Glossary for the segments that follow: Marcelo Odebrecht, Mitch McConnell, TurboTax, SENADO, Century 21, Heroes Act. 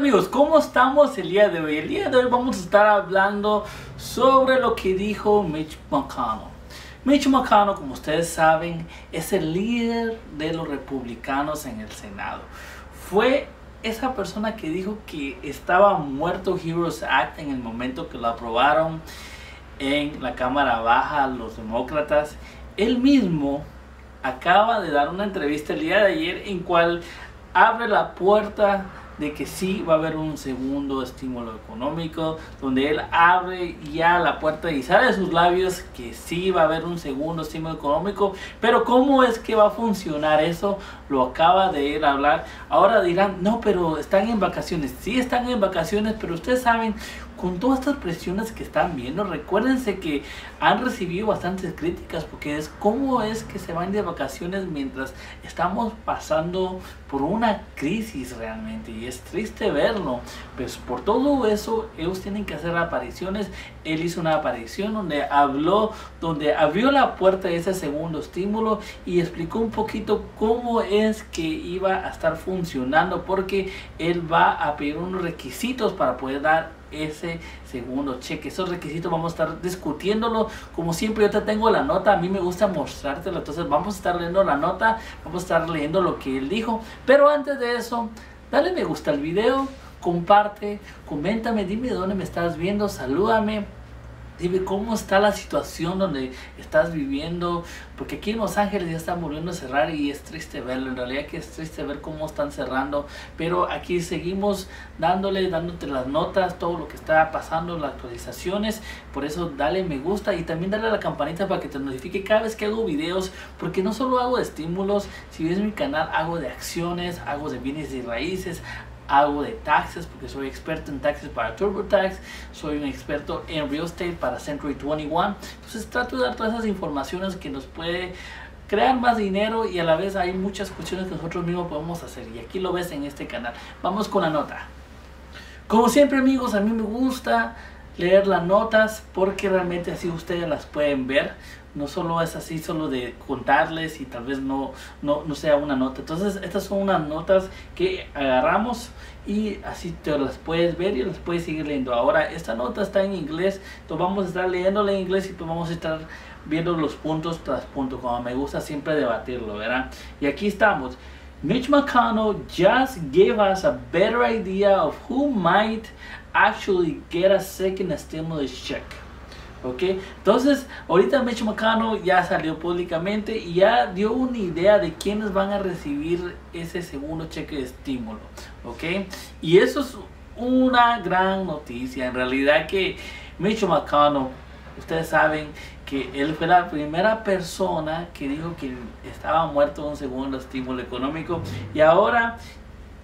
Amigos, ¿cómo estamos el día de hoy? El día de hoy vamos a estar hablando sobre lo que dijo Mitch McConnell. Mitch McConnell, como ustedes saben, es el líder de los republicanos en el Senado. Fue esa persona que dijo que estaba muerto Heroes Act en el momento que lo aprobaron en la Cámara Baja los demócratas. Él mismo acaba de dar una entrevista el día de ayer en cual abre la puerta de que sí va a haber un segundo estímulo económico, donde él abre ya la puerta y sale de sus labios que sí va a haber un segundo estímulo económico, pero ¿cómo es que va a funcionar eso? Lo acaba de él hablar. Ahora dirán, no, pero están en vacaciones. Sí, están en vacaciones, pero ustedes saben, con todas estas presiones que están viendo, recuérdense que han recibido bastantes críticas porque es cómo es que se van de vacaciones mientras estamos pasando por una crisis realmente, y es triste verlo. Pues por todo eso ellos tienen que hacer apariciones. Él hizo una aparición donde habló, donde abrió la puerta de ese segundo estímulo y explicó un poquito cómo es que iba a estar funcionando, porque él va a pedir unos requisitos para poder dar ese segundo cheque. Esos requisitos vamos a estar discutiéndolo. Como siempre, yo te tengo la nota, a mí me gusta mostrártelo, entonces vamos a estar leyendo la nota, vamos a estar leyendo lo que él dijo. Pero antes de eso, dale me gusta al video, comparte, coméntame, dime dónde me estás viendo, salúdame, dime cómo está la situación donde estás viviendo, porque aquí en Los Ángeles ya están volviendo a cerrar y es triste verlo. En realidad que es triste ver cómo están cerrando, pero aquí seguimos dándote las notas, todo lo que está pasando, las actualizaciones. Por eso dale me gusta y también dale a la campanita para que te notifique cada vez que hago videos, porque no solo hago de estímulos. Si ves mi canal, hago de acciones, hago de bienes y raíces, hago de taxes porque soy experto en taxes para TurboTax, soy un experto en real estate para Century 21. Entonces trato de dar todas esas informaciones que nos puede crear más dinero, y a la vez hay muchas cuestiones que nosotros mismos podemos hacer, y aquí lo ves en este canal. Vamos con la nota. Como siempre, amigos, a mí me gusta leer las notas porque realmente así ustedes las pueden ver. No solo es así, solo de contarles y tal vez no sea una nota. Entonces estas son unas notas que agarramos y así te las puedes ver y las puedes seguir leyendo. Ahora, esta nota está en inglés, entonces vamos a estar leyéndola en inglés y pues vamos a estar viendo los puntos tras punto, como me gusta siempre debatirlo, ¿verdad? Y aquí estamos. Mitch McConnell just gave us a better idea of who might actually get a second stimulus check. Ok, entonces ahorita Mitch McConnell ya salió públicamente y ya dio una idea de quiénes van a recibir ese segundo cheque de estímulo. Ok, y eso es una gran noticia. En realidad que Mitch McConnell, ustedes saben que él fue la primera persona que dijo que estaba muerto un segundo estímulo económico, y ahora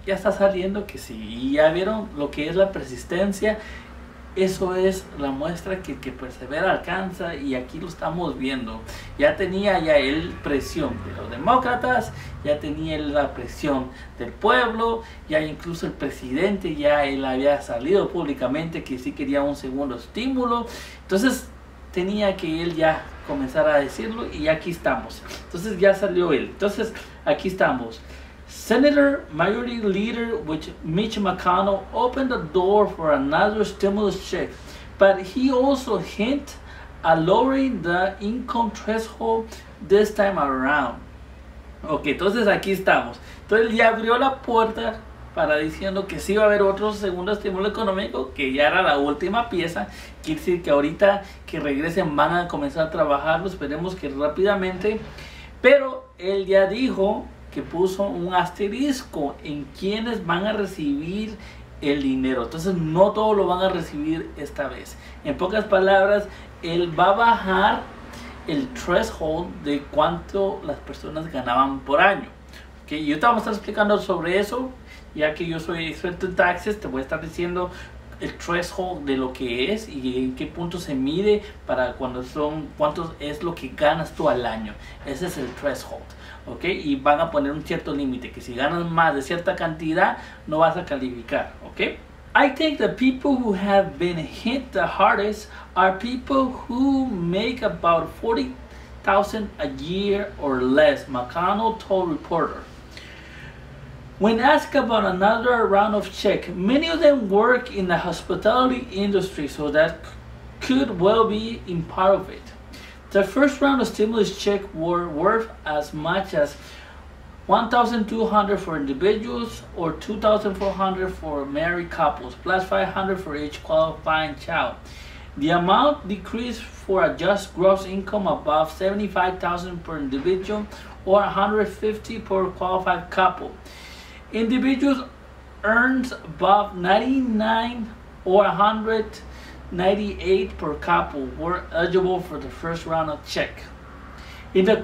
ya está saliendo que sí. Y ya vieron lo que es la persistencia. Eso es la muestra que el que persevera alcanza, y aquí lo estamos viendo. Ya tenía ya él presión de los demócratas, ya tenía él la presión del pueblo, ya incluso el presidente ya él había salido públicamente que sí quería un segundo estímulo. Entonces tenía que él ya comenzar a decirlo, y aquí estamos. Entonces ya salió él. Entonces aquí estamos. Senator Majority Leader Mitch McConnell opened the door for another stimulus check, but he also hinted at lowering the income threshold this time around. Ok, entonces aquí estamos. Entonces ya abrió la puerta para diciendo que sí va a haber otro segundo estímulo económico, que ya era la última pieza. Quiere decir que ahorita que regresen van a comenzar a trabajarlo, esperemos que rápidamente. Pero él ya dijo que puso un asterisco en quienes van a recibir el dinero. Entonces no todos lo van a recibir esta vez. En pocas palabras, él va a bajar el threshold de cuánto las personas ganaban por año. ¿Okay? Yo te voy a estar explicando sobre eso, ya que yo soy experto en taxes. Te voy a estar diciendo el threshold de lo que es y en qué punto se mide para cuando son cuántos es lo que ganas tú al año. Ese es el threshold, ok, y van a poner un cierto límite que si ganas más de cierta cantidad no vas a calificar, ok. I think the people who have been hit the hardest are people who make about $40,000 a year or less, McConnell told reporter. When asked about another round of check, many of them work in the hospitality industry, so that could well be in part of it. The first round of stimulus checks were worth as much as $1,200 for individuals or $2,400 for married couples, plus $500 for each qualifying child. The amount decreased for a just gross income above $75,000 per individual or $150 per qualified couple. Individuals earned above $99 or $198 per couple were eligible for the first round of check. In the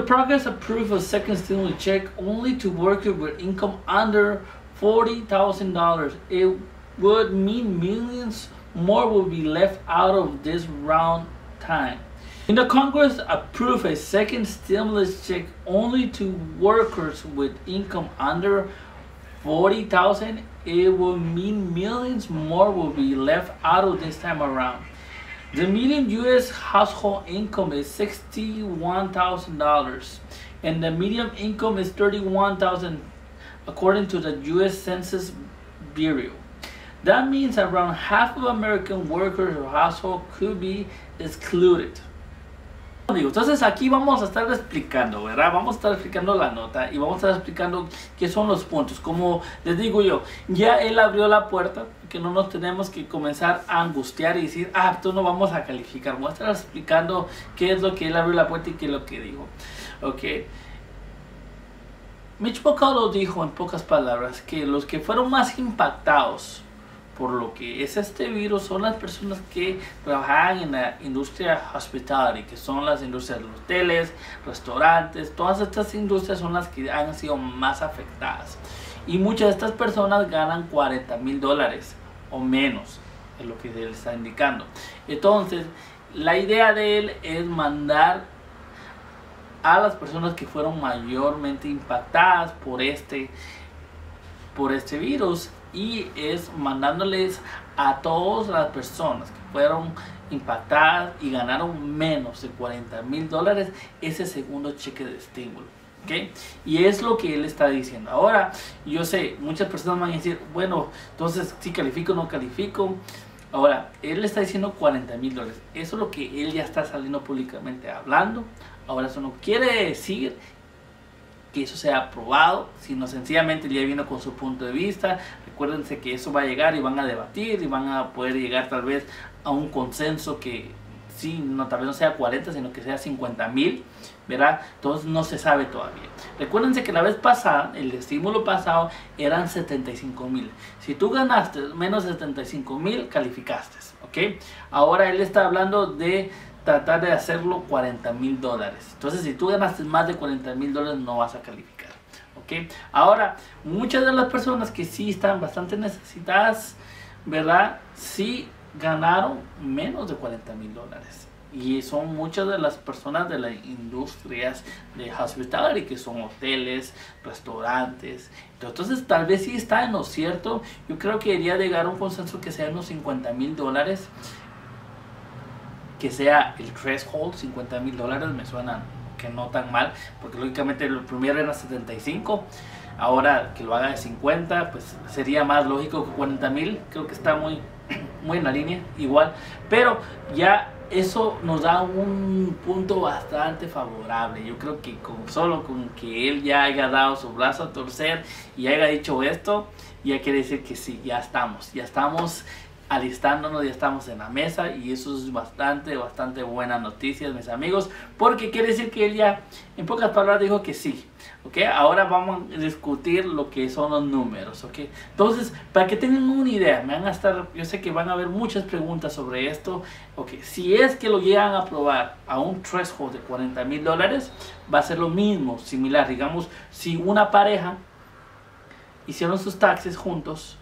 progress approved a second stimulus check only to workers with income under $40,000. It would mean millions more will be left out of this round time. In the Congress approved a second stimulus check only to workers with income under $40,000. It will mean millions more will be left out of this time around. The median U.S. household income is $61,000 and the median income is $31,000 according to the U.S. Census Bureau. That means around half of American workers or household could be excluded. Entonces aquí vamos a estar explicando, ¿verdad? Vamos a estar explicando la nota y vamos a estar explicando qué son los puntos. Como les digo yo, ya él abrió la puerta, que no nos tenemos que comenzar a angustiar y decir, ah, entonces no vamos a calificar. Voy a estar explicando qué es lo que él abrió la puerta y qué es lo que dijo. Ok. Mitch McConnell dijo en pocas palabras que los que fueron más impactados por lo que es este virus son las personas que trabajan en la industria hospitality, que son las industrias de los hoteles, restaurantes. Todas estas industrias son las que han sido más afectadas. Y muchas de estas personas ganan $40,000 o menos, es lo que él está indicando. Entonces, la idea de él es mandar a las personas que fueron mayormente impactadas por este virus, y es mandándoles a todas las personas que fueron impactadas y ganaron menos de $40,000 ese segundo cheque de estímulo, ¿okay? Y es lo que él está diciendo. Ahora, yo sé, muchas personas van a decir, bueno, entonces si califico o no califico. Ahora, él le está diciendo $40,000. Eso es lo que él ya está saliendo públicamente hablando. Ahora, eso no quiere decir que eso sea aprobado, sino sencillamente ya vino con su punto de vista. Recuérdense que eso va a llegar y van a debatir y van a poder llegar tal vez a un consenso que sí, no, tal vez no sea 40, sino que sea 50,000, ¿verdad? Entonces no se sabe todavía. Recuérdense que la vez pasada, el estímulo pasado eran 75,000. Si tú ganaste menos de 75,000, calificaste, ¿ok? Ahora él está hablando de tratar de hacerlo $40,000. Entonces, si tú ganaste más de $40,000, no vas a calificar, ¿ok? Ahora, muchas de las personas que sí están bastante necesitadas, ¿verdad? Sí ganaron menos de $40,000. Y son muchas de las personas de las industrias de hospitality, que son hoteles, restaurantes. Entonces, tal vez sí está en lo cierto. Yo creo que debería llegar a un consenso que sea unos $50,000. Que sea el threshold, $50,000, me suena que no tan mal, porque lógicamente lo primero era 75, ahora que lo haga de 50, pues sería más lógico que $40,000, creo que está muy en la línea, igual, pero ya eso nos da un punto bastante favorable. Yo creo que solo con que él ya haya dado su brazo a torcer y haya dicho esto, ya quiere decir que sí, ya estamos alistándonos, ya estamos en la mesa, y eso es bastante buena noticia, mis amigos, porque quiere decir que él ya en pocas palabras dijo que sí, ¿ok? Ahora vamos a discutir lo que son los números, ¿ok? Entonces, para que tengan una idea, yo sé que van a haber muchas preguntas sobre esto, ¿ok? Si es que lo llegan a aprobar a un threshold de $40,000, va a ser lo mismo, similar, digamos, si una pareja hicieron sus taxes juntos,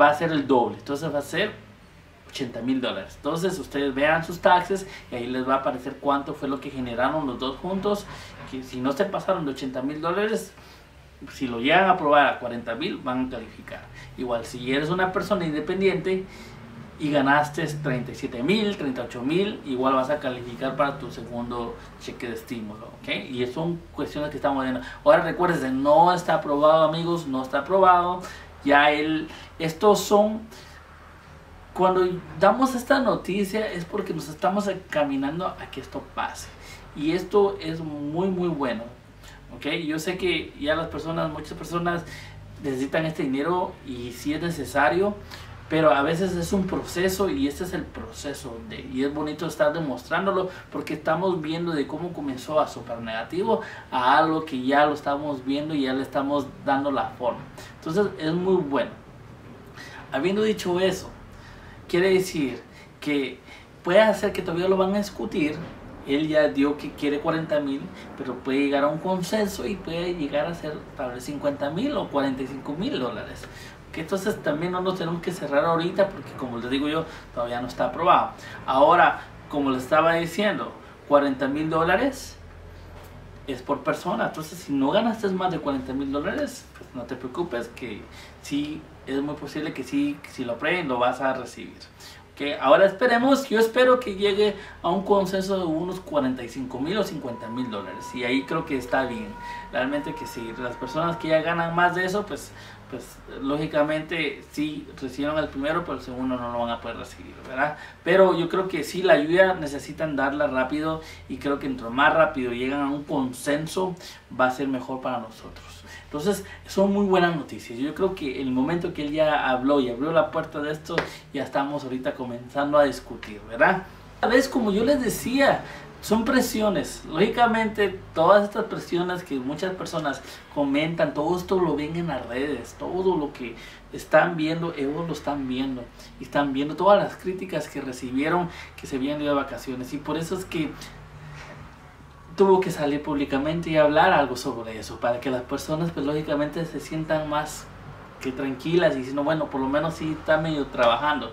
va a ser el doble, entonces va a ser $80,000. Entonces ustedes vean sus taxes y ahí les va a aparecer cuánto fue lo que generaron los dos juntos, que si no se pasaron de $80,000, si lo llegan a aprobar a $40,000, van a calificar. Igual si eres una persona independiente y ganaste 37,000, 38,000, igual vas a calificar para tu segundo cheque de estímulo, ¿ok? Y son cuestiones que estamos viendo. Ahora recuerden, no está aprobado, amigos, no está aprobado. Ya estos son, cuando damos esta noticia es porque nos estamos encaminando a que esto pase. Y esto es muy, muy bueno, ¿ok? Yo sé que ya las personas, muchas personas necesitan este dinero y si es necesario, pero a veces es un proceso y este es el proceso y es bonito estar demostrándolo porque estamos viendo de cómo comenzó a súper negativo a algo que ya lo estamos viendo y ya le estamos dando la forma. Entonces es muy bueno. Habiendo dicho eso, quiere decir que puede ser que todavía lo van a discutir. Él ya dio que quiere 40,000, pero puede llegar a un consenso y puede llegar a ser tal vez 50,000 o 45,000 dólares. Entonces también no nos tenemos que cerrar ahorita porque, como les digo yo, todavía no está aprobado. Ahora, como les estaba diciendo, 40,000 dólares es por persona. Entonces si no ganaste más de 40,000 dólares, pues no te preocupes, que sí es muy posible que sí, si lo aprueben, lo vas a recibir. Okay, ahora esperemos, yo espero que llegue a un consenso de unos 45,000 o 50,000 dólares. Y ahí creo que está bien. Realmente que sí, las personas que ya ganan más de eso, pues lógicamente sí recibieron el primero, pero el segundo no lo van a poder recibir, ¿verdad? Pero yo creo que sí, la ayuda necesitan darla rápido y creo que entre más rápido llegan a un consenso, va a ser mejor para nosotros. Entonces son muy buenas noticias. Yo creo que el momento que él ya habló y abrió la puerta de esto, ya estamos ahorita comenzando a discutir, ¿verdad? A veces, como yo les decía, son presiones. Lógicamente, todas estas presiones que muchas personas comentan, todo esto lo ven en las redes, todo lo que están viendo, ellos lo están viendo. Y están viendo todas las críticas que recibieron, que se habían ido de vacaciones. Y por eso es que tuvo que salir públicamente y hablar algo sobre eso, para que las personas, pues lógicamente, se sientan más que tranquilas y diciendo, bueno, por lo menos sí está medio trabajando,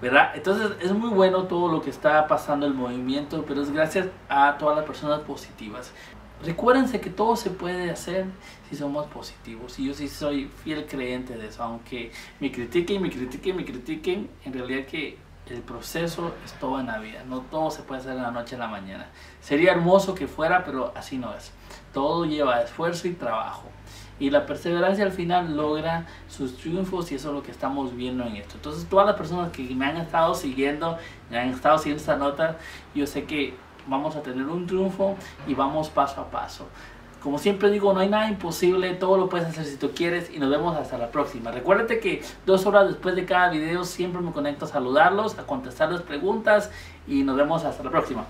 ¿verdad? Entonces es muy bueno todo lo que está pasando el movimiento, pero es gracias a todas las personas positivas. Recuérdense que todo se puede hacer si somos positivos, y yo sí soy fiel creyente de eso, aunque me critiquen, en realidad que el proceso es toda la vida, no todo se puede hacer de la noche a la mañana. Sería hermoso que fuera, pero así no es. Todo lleva esfuerzo y trabajo. Y la perseverancia al final logra sus triunfos y eso es lo que estamos viendo en esto. Entonces todas las personas que me han estado siguiendo esta nota, yo sé que vamos a tener un triunfo y vamos paso a paso. Como siempre digo, no hay nada imposible, todo lo puedes hacer si tú quieres y nos vemos hasta la próxima. Recuérdate que 2 horas después de cada video siempre me conecto a saludarlos, a contestarles preguntas y nos vemos hasta la próxima.